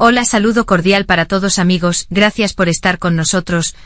Hola, saludo cordial para todos amigos, gracias por estar con nosotros.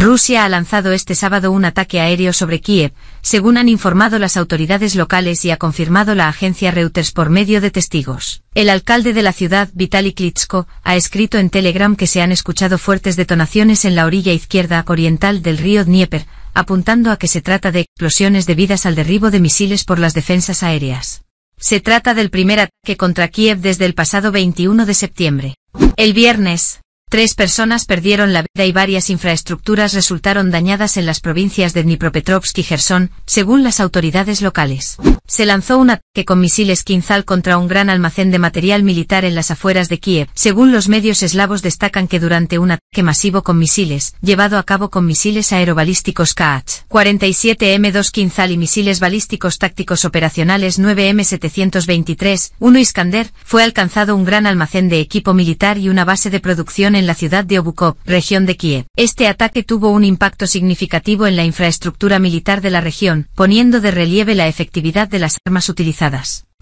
Rusia ha lanzado este sábado un ataque aéreo sobre Kiev, según han informado las autoridades locales y ha confirmado la agencia Reuters por medio de testigos. El alcalde de la ciudad, Vitaly Klitschko, ha escrito en Telegram que se han escuchado fuertes detonaciones en la orilla izquierda oriental del río Dnieper, apuntando a que se trata de explosiones debidas al derribo de misiles por las defensas aéreas. Se trata del primer ataque contra Kiev desde el pasado 21 de septiembre. El viernes, 3 personas perdieron la vida y varias infraestructuras resultaron dañadas en las provincias de Dnipropetrovsk y Jersón, según las autoridades locales. Se lanzó un ataque con misiles Kinzhal contra un gran almacén de material militar en las afueras de Kiev. Según los medios eslavos destacan que durante un ataque masivo con misiles, llevado a cabo con misiles aerobalísticos KH-47M2 Kinzhal y misiles balísticos tácticos operacionales 9M723-1 Iskander, fue alcanzado un gran almacén de equipo militar y una base de producción en la ciudad de Obukhiv, región de Kiev. Este ataque tuvo un impacto significativo en la infraestructura militar de la región, poniendo de relieve la efectividad de las armas utilizadas.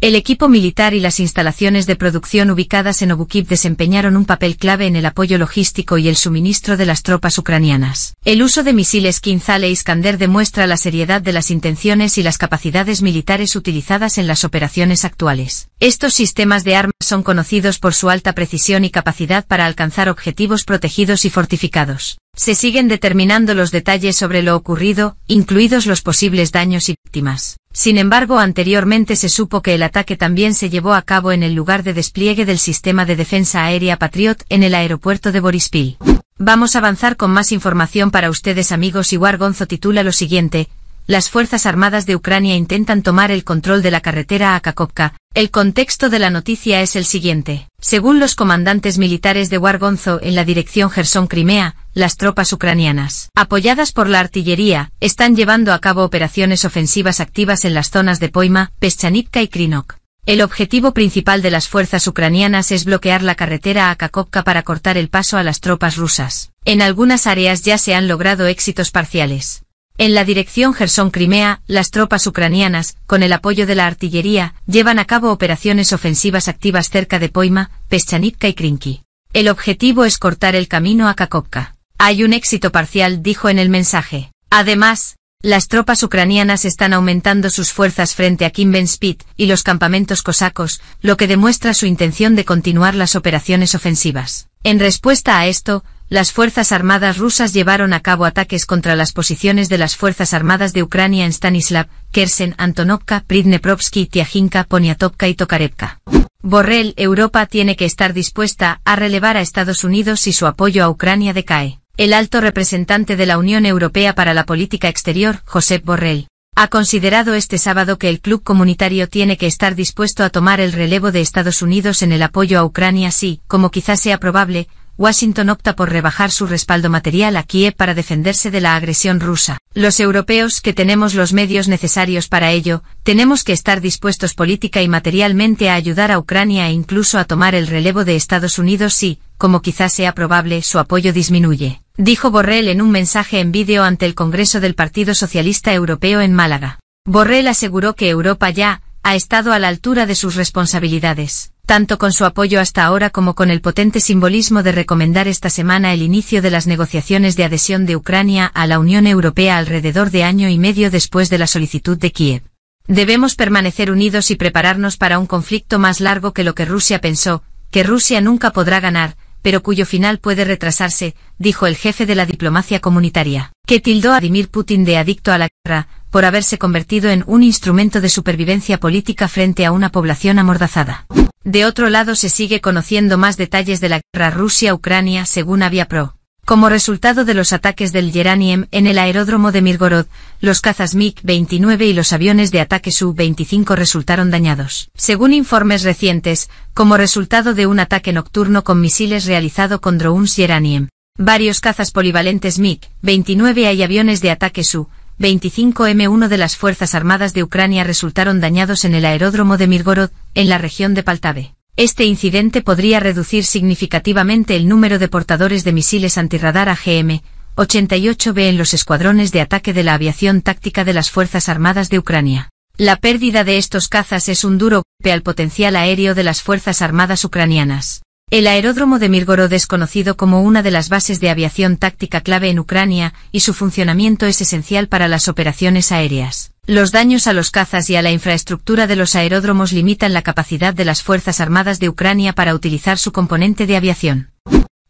El equipo militar y las instalaciones de producción ubicadas en Obukhiv desempeñaron un papel clave en el apoyo logístico y el suministro de las tropas ucranianas. El uso de misiles Kinzhal e Iskander demuestra la seriedad de las intenciones y las capacidades militares utilizadas en las operaciones actuales. Estos sistemas de armas son conocidos por su alta precisión y capacidad para alcanzar objetivos protegidos y fortificados. Se siguen determinando los detalles sobre lo ocurrido, incluidos los posibles daños y víctimas. Sin embargo, anteriormente se supo que el ataque también se llevó a cabo en el lugar de despliegue del sistema de defensa aérea Patriot en el aeropuerto de Borispil. Vamos a avanzar con más información para ustedes amigos y Wargonzo titula lo siguiente: las Fuerzas Armadas de Ucrania intentan tomar el control de la carretera a Kakhovka. El contexto de la noticia es el siguiente. Según los comandantes militares de Wargonzo en la dirección Jersón-Crimea, las tropas ucranianas, apoyadas por la artillería, están llevando a cabo operaciones ofensivas activas en las zonas de Poima, Peschanitka y Krinok. El objetivo principal de las fuerzas ucranianas es bloquear la carretera a Kakhovka para cortar el paso a las tropas rusas. En algunas áreas ya se han logrado éxitos parciales. En la dirección Jersón-Crimea, las tropas ucranianas, con el apoyo de la artillería, llevan a cabo operaciones ofensivas activas cerca de Poima, Peschanitka y Krynky. El objetivo es cortar el camino a Kakhovka. Hay un éxito parcial, dijo en el mensaje. Además, las tropas ucranianas están aumentando sus fuerzas frente a Kinbenspit y los campamentos cosacos, lo que demuestra su intención de continuar las operaciones ofensivas. En respuesta a esto, las Fuerzas Armadas rusas llevaron a cabo ataques contra las posiciones de las Fuerzas Armadas de Ucrania en Stanislav, Kherson, Antonovka, Pridneprovsky, Tiajinka, Poniatopka y Tokarevka. Borrell, Europa tiene que estar dispuesta a relevar a Estados Unidos si su apoyo a Ucrania decae. El alto representante de la Unión Europea para la Política Exterior, Josep Borrell, ha considerado este sábado que el club comunitario tiene que estar dispuesto a tomar el relevo de Estados Unidos en el apoyo a Ucrania si, como quizás sea probable, Washington opta por rebajar su respaldo material a Kiev para defenderse de la agresión rusa. Los europeos que tenemos los medios necesarios para ello, tenemos que estar dispuestos política y materialmente a ayudar a Ucrania e incluso a tomar el relevo de Estados Unidos si, como quizás sea probable, su apoyo disminuye, dijo Borrell en un mensaje en vídeo ante el Congreso del Partido Socialista Europeo en Málaga. Borrell aseguró que Europa ya ha estado a la altura de sus responsabilidades, tanto con su apoyo hasta ahora como con el potente simbolismo de recomendar esta semana el inicio de las negociaciones de adhesión de Ucrania a la Unión Europea alrededor de año y medio después de la solicitud de Kiev. Debemos permanecer unidos y prepararnos para un conflicto más largo que lo que Rusia pensó, que Rusia nunca podrá ganar, pero cuyo final puede retrasarse, dijo el jefe de la diplomacia comunitaria, que tildó a Vladimir Putin de adicto a la guerra, por haberse convertido en un instrumento de supervivencia política frente a una población amordazada. De otro lado se sigue conociendo más detalles de la guerra Rusia-Ucrania según Aviapro. Como resultado de los ataques del Geranium en el aeródromo de Mirgorod, los cazas MiG-29 y los aviones de ataque Su-25 resultaron dañados. Según informes recientes, como resultado de un ataque nocturno con misiles realizado con drones Geranium, varios cazas polivalentes MiG-29 y aviones de ataque Su-25M1 de las Fuerzas Armadas de Ucrania resultaron dañados en el aeródromo de Mirgorod, en la región de Poltava. Este incidente podría reducir significativamente el número de portadores de misiles antirradar AGM, 88B en los escuadrones de ataque de la aviación táctica de las Fuerzas Armadas de Ucrania. La pérdida de estos cazas es un duro golpe al potencial aéreo de las Fuerzas Armadas ucranianas. El aeródromo de Mirgorod es conocido como una de las bases de aviación táctica clave en Ucrania, y su funcionamiento es esencial para las operaciones aéreas. Los daños a los cazas y a la infraestructura de los aeródromos limitan la capacidad de las Fuerzas Armadas de Ucrania para utilizar su componente de aviación.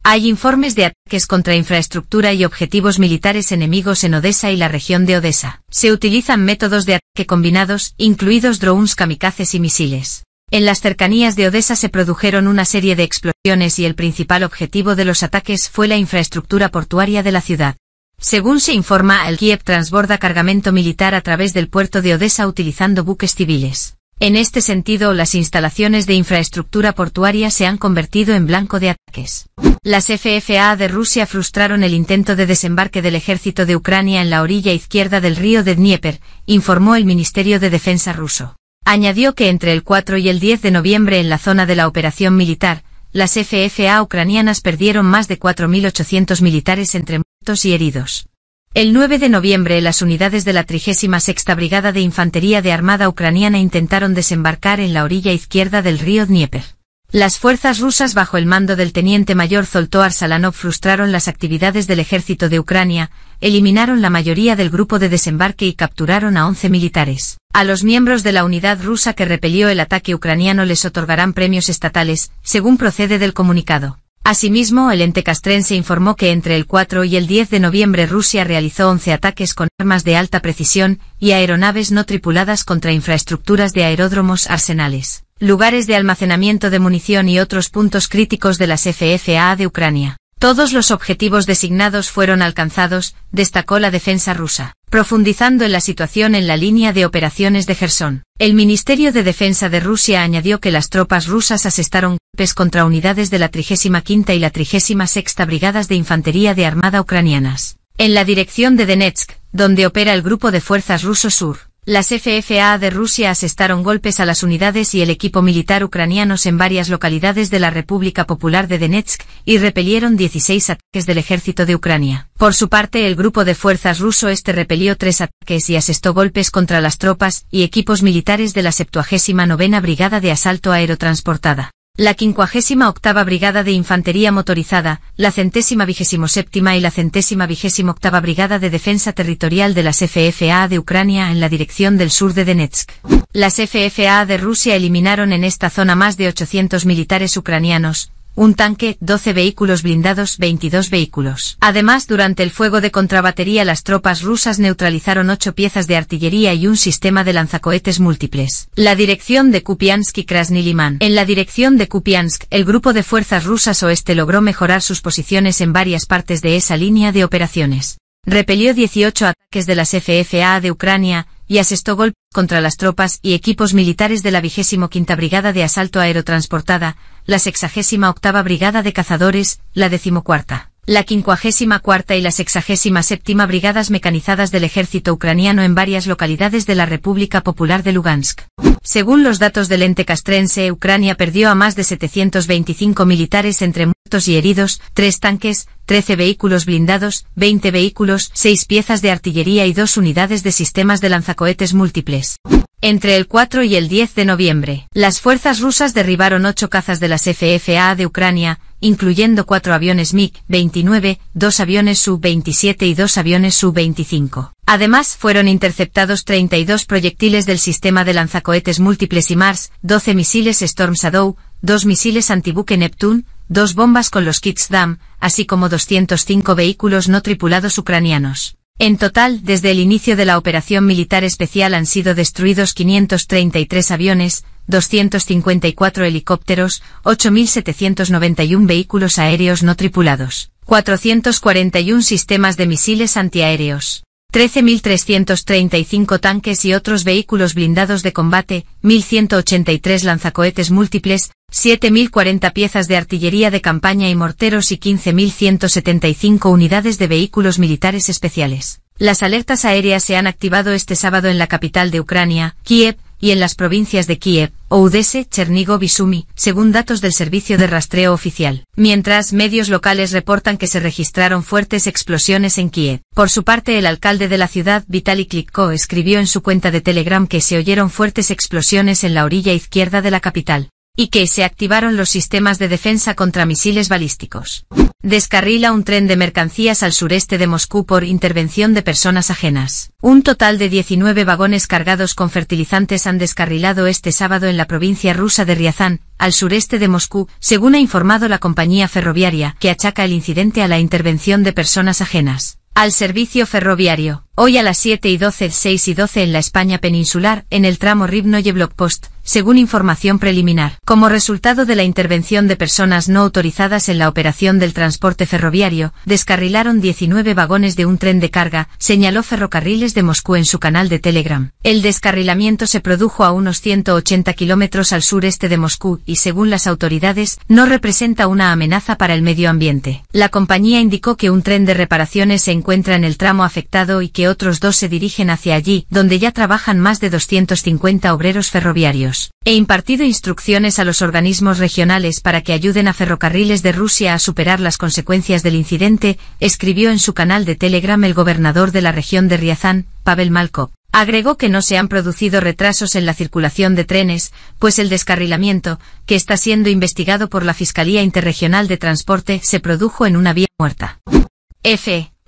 Hay informes de ataques contra infraestructura y objetivos militares enemigos en Odessa y la región de Odessa. Se utilizan métodos de ataque combinados, incluidos drones kamikazes y misiles. En las cercanías de Odessa se produjeron una serie de explosiones y el principal objetivo de los ataques fue la infraestructura portuaria de la ciudad. Según se informa, el Kiev transborda cargamento militar a través del puerto de Odessa utilizando buques civiles. En este sentido, las instalaciones de infraestructura portuaria se han convertido en blanco de ataques. Las FFA de Rusia frustraron el intento de desembarque del ejército de Ucrania en la orilla izquierda del río de Dnieper, informó el Ministerio de Defensa ruso. Añadió que entre el 4 y el 10 de noviembre en la zona de la operación militar, las FFA ucranianas perdieron más de 4.800 militares entre muertos y heridos. El 9 de noviembre las unidades de la 36ª Brigada de Infantería de Armada Ucraniana intentaron desembarcar en la orilla izquierda del río Dnieper. Las fuerzas rusas bajo el mando del teniente mayor Zoltó Arsalanov frustraron las actividades del ejército de Ucrania, eliminaron la mayoría del grupo de desembarque y capturaron a 11 militares. A los miembros de la unidad rusa que repelió el ataque ucraniano les otorgarán premios estatales, según procede del comunicado. Asimismo, el ente castrense informó que entre el 4 y el 10 de noviembre Rusia realizó 11 ataques con armas de alta precisión y aeronaves no tripuladas contra infraestructuras de aeródromos, arsenales, lugares de almacenamiento de munición y otros puntos críticos de las FFA de Ucrania. Todos los objetivos designados fueron alcanzados, destacó la defensa rusa. Profundizando en la situación en la línea de operaciones de Jersón, el Ministerio de Defensa de Rusia añadió que las tropas rusas asestaron golpes contra unidades de la 35ª y la 36ª Brigadas de Infantería de Armada ucranianas. En la dirección de Donetsk, donde opera el Grupo de Fuerzas Ruso Sur, las FFA de Rusia asestaron golpes a las unidades y el equipo militar ucranianos en varias localidades de la República Popular de Donetsk y repelieron 16 ataques del ejército de Ucrania. Por su parte, el grupo de fuerzas ruso este repelió 3 ataques y asestó golpes contra las tropas y equipos militares de la 79ª Brigada de Asalto Aerotransportada, la 58ª Brigada de Infantería Motorizada, la 127ª y la 128ª Brigada de Defensa Territorial de las FFA de Ucrania en la dirección del sur de Donetsk. Las FFA de Rusia eliminaron en esta zona más de 800 militares ucranianos, un tanque, 12 vehículos blindados, 22 vehículos. Además, durante el fuego de contrabatería las tropas rusas neutralizaron 8 piezas de artillería y un sistema de lanzacohetes múltiples. La dirección de Kupiansk y Krasny Liman. En la dirección de Kupiansk, el grupo de fuerzas rusas oeste logró mejorar sus posiciones en varias partes de esa línea de operaciones. Repelió 18 ataques de las FFA de Ucrania y asestó golpes contra las tropas y equipos militares de la 25ª Brigada de Asalto Aerotransportada, la 68ª Brigada de Cazadores, la 14ª, la 54ª y la 67ª Brigadas Mecanizadas del Ejército Ucraniano en varias localidades de la República Popular de Lugansk. Según los datos del ente castrense, Ucrania perdió a más de 725 militares entre muertos y heridos, 3 tanques, 13 vehículos blindados, 20 vehículos, 6 piezas de artillería y 2 unidades de sistemas de lanzacohetes múltiples. Entre el 4 y el 10 de noviembre, las fuerzas rusas derribaron 8 cazas de las FFA de Ucrania, incluyendo 4 aviones MiG-29, 2 aviones Su-27 y 2 aviones Su-25. Además, fueron interceptados 32 proyectiles del sistema de lanzacohetes múltiples HIMARS, 12 misiles Storm Shadow, 2 misiles antibuque Neptune, 2 bombas con los kits DAM, así como 205 vehículos no tripulados ucranianos. En total, desde el inicio de la operación militar especial han sido destruidos 533 aviones, 254 helicópteros, 8.791 vehículos aéreos no tripulados, 441 sistemas de misiles antiaéreos, 13.335 tanques y otros vehículos blindados de combate, 1.183 lanzacohetes múltiples, 7.040 piezas de artillería de campaña y morteros y 15.175 unidades de vehículos militares especiales. Las alertas aéreas se han activado este sábado en la capital de Ucrania, Kiev, y en las provincias de Kiev, Odessa, Chernigov y Sumy, según datos del servicio de rastreo oficial, mientras medios locales reportan que se registraron fuertes explosiones en Kiev. Por su parte, el alcalde de la ciudad, Vitaly Klitschko, escribió en su cuenta de Telegram que se oyeron fuertes explosiones en la orilla izquierda de la capital, y que se activaron los sistemas de defensa contra misiles balísticos. Descarrila un tren de mercancías al sureste de Moscú por intervención de personas ajenas. Un total de 19 vagones cargados con fertilizantes han descarrilado este sábado en la provincia rusa de Riazán, al sureste de Moscú, según ha informado la compañía ferroviaria, que achaca el incidente a la intervención de personas ajenas al servicio ferroviario. Hoy a las 7:12, 6:12 en la España peninsular, en el tramo Rivnoye-Blogpost, según información preliminar. Como resultado de la intervención de personas no autorizadas en la operación del transporte ferroviario, descarrilaron 19 vagones de un tren de carga, señaló Ferrocarriles de Moscú en su canal de Telegram. El descarrilamiento se produjo a unos 180 kilómetros al sureste de Moscú y, según las autoridades, no representa una amenaza para el medio ambiente. La compañía indicó que un tren de reparaciones se encuentra en el tramo afectado y que otros dos se dirigen hacia allí, donde ya trabajan más de 250 obreros ferroviarios. He impartido instrucciones a los organismos regionales para que ayuden a Ferrocarriles de Rusia a superar las consecuencias del incidente, escribió en su canal de Telegram el gobernador de la región de Riazán, Pavel Malkov. Agregó que no se han producido retrasos en la circulación de trenes, pues el descarrilamiento, que está siendo investigado por la Fiscalía Interregional de Transporte, se produjo en una vía muerta.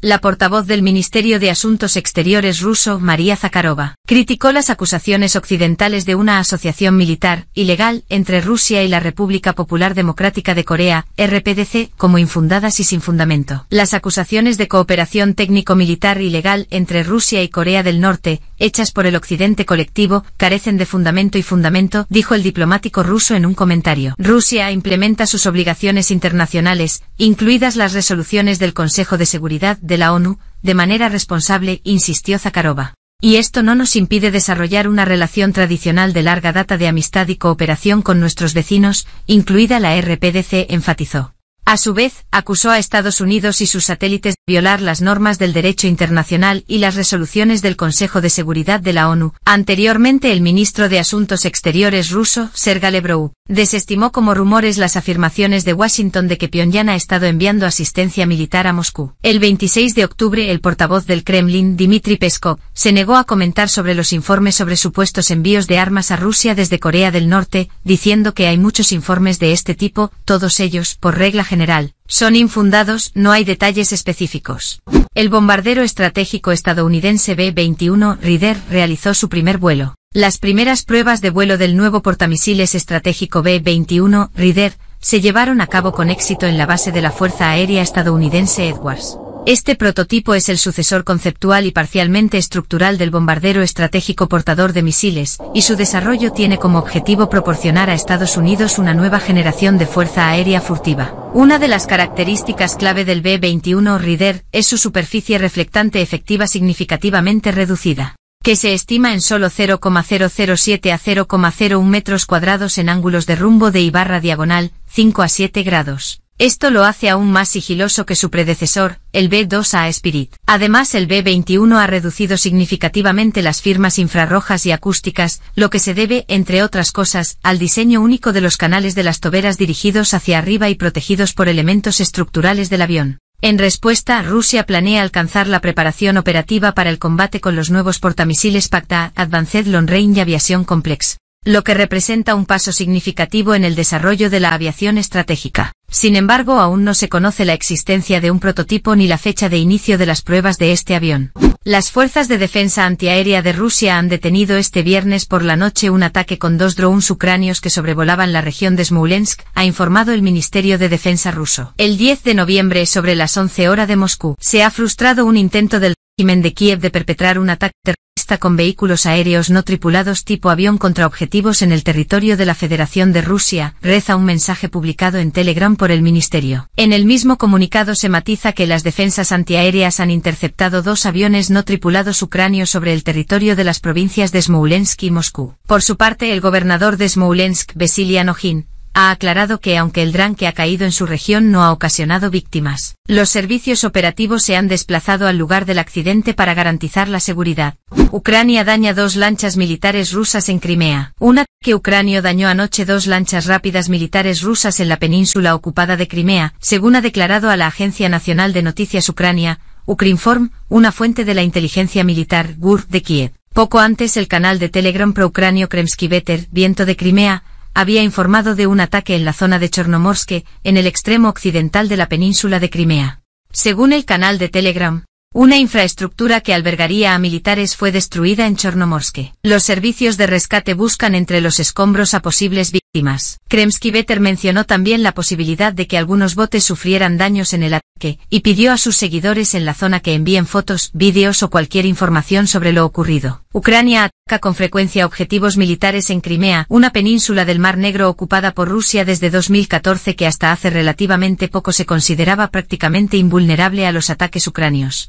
La portavoz del Ministerio de Asuntos Exteriores ruso, María Zakharova, criticó las acusaciones occidentales de una asociación militar, ilegal, entre Rusia y la República Popular Democrática de Corea, RPDC, como infundadas y sin fundamento. Las acusaciones de cooperación técnico-militar ilegal entre Rusia y Corea del Norte, hechas por el Occidente colectivo, carecen de fundamento y fundamento, dijo el diplomático ruso en un comentario. Rusia implementa sus obligaciones internacionales, incluidas las resoluciones del Consejo de Seguridad de la ONU, de manera responsable, insistió Zakharova. Y esto no nos impide desarrollar una relación tradicional de larga data de amistad y cooperación con nuestros vecinos, incluida la RPDC, enfatizó. A su vez, acusó a Estados Unidos y sus satélites de violar las normas del derecho internacional y las resoluciones del Consejo de Seguridad de la ONU. Anteriormente, el ministro de Asuntos Exteriores ruso, Sergei Lavrov, desestimó como rumores las afirmaciones de Washington de que Pyongyang ha estado enviando asistencia militar a Moscú. El 26 de octubre, el portavoz del Kremlin, Dmitry Peskov, se negó a comentar sobre los informes sobre supuestos envíos de armas a Rusia desde Corea del Norte, diciendo que hay muchos informes de este tipo, todos ellos, por regla general, son infundados, no hay detalles específicos. El bombardero estratégico estadounidense B-21 Raider realizó su primer vuelo. Las primeras pruebas de vuelo del nuevo portamisiles estratégico B-21 Raider se llevaron a cabo con éxito en la base de la Fuerza Aérea Estadounidense Edwards. Este prototipo es el sucesor conceptual y parcialmente estructural del bombardero estratégico portador de misiles, y su desarrollo tiene como objetivo proporcionar a Estados Unidos una nueva generación de fuerza aérea furtiva. Una de las características clave del B-21 Raider es su superficie reflectante efectiva significativamente reducida, que se estima en solo 0,007 a 0,01 metros cuadrados en ángulos de rumbo de y/diagonal, 5 a 7 grados. Esto lo hace aún más sigiloso que su predecesor, el B-2A Spirit. Además, el B-21 ha reducido significativamente las firmas infrarrojas y acústicas, lo que se debe, entre otras cosas, al diseño único de los canales de las toberas dirigidos hacia arriba y protegidos por elementos estructurales del avión. En respuesta, Rusia planea alcanzar la preparación operativa para el combate con los nuevos portamisiles PACTA, Advanced Long Range Aviation Complex, lo que representa un paso significativo en el desarrollo de la aviación estratégica. Sin embargo, aún no se conoce la existencia de un prototipo ni la fecha de inicio de las pruebas de este avión. Las fuerzas de defensa antiaérea de Rusia han detenido este viernes por la noche un ataque con 2 drones ucranios que sobrevolaban la región de Smolensk, ha informado el Ministerio de Defensa ruso. El 10 de noviembre, sobre las 11 horas de Moscú, se ha frustrado un intento del régimen de Kiev de perpetrar un ataque terrorista con vehículos aéreos no tripulados tipo avión contra objetivos en el territorio de la Federación de Rusia, reza un mensaje publicado en Telegram por el ministerio. En el mismo comunicado se matiza que las defensas antiaéreas han interceptado 2 aviones no tripulados ucranios sobre el territorio de las provincias de Smolensk y Moscú. Por su parte, el gobernador de Smolensk, Vesily Anojin, ha aclarado que aunque el dron que ha caído en su región no ha ocasionado víctimas, los servicios operativos se han desplazado al lugar del accidente para garantizar la seguridad. Ucrania daña dos lanchas militares rusas en Crimea. Un ataque ucranio dañó anoche dos lanchas rápidas militares rusas en la península ocupada de Crimea, según ha declarado a la Agencia Nacional de Noticias Ucrania, Ukrinform, una fuente de la inteligencia militar GUR de Kiev. Poco antes el canal de Telegram pro-ucranio Krymsky Veter, Viento de Crimea, había informado de un ataque en la zona de Chornomorske, en el extremo occidental de la península de Crimea. Según el canal de Telegram, una infraestructura que albergaría a militares fue destruida en Chornomorske. Los servicios de rescate buscan entre los escombros a posibles víctimas. Krymsky Veter mencionó también la posibilidad de que algunos botes sufrieran daños en el ataque, y pidió a sus seguidores en la zona que envíen fotos, vídeos o cualquier información sobre lo ocurrido. Ucrania ataca con frecuencia objetivos militares en Crimea, una península del Mar Negro ocupada por Rusia desde 2014 que hasta hace relativamente poco se consideraba prácticamente invulnerable a los ataques ucranios.